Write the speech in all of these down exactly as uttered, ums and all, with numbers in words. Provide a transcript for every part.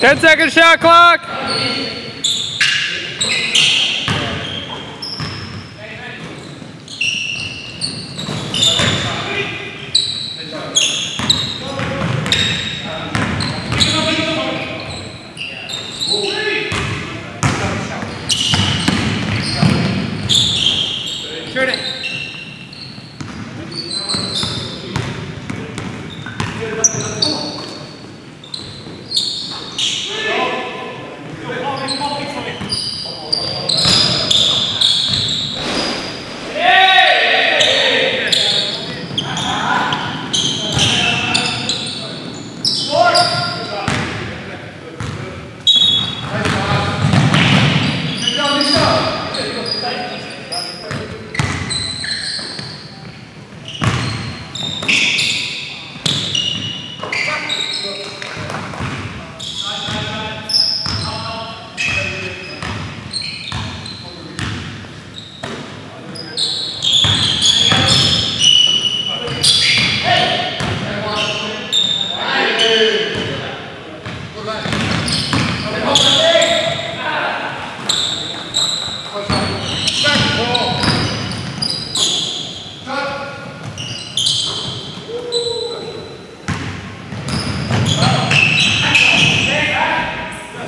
ten second shot clock. Shoot it.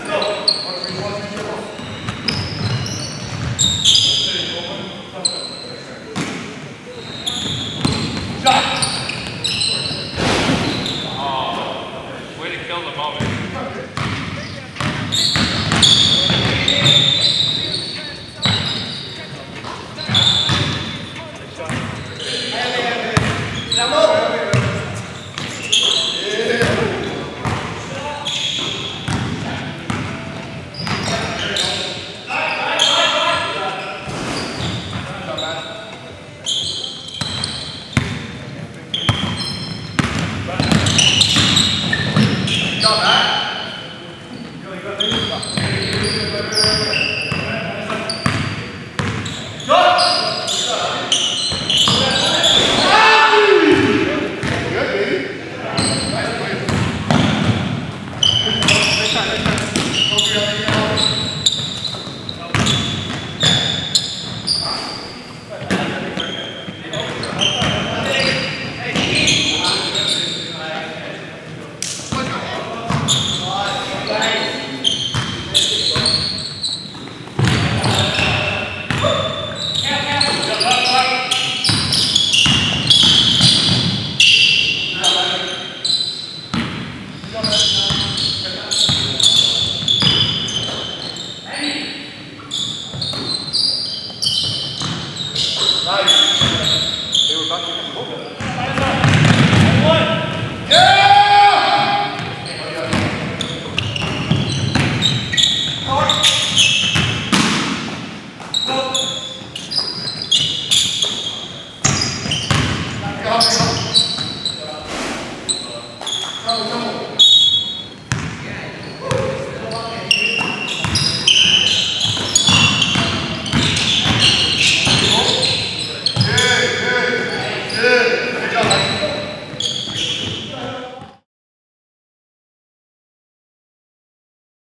Let's go.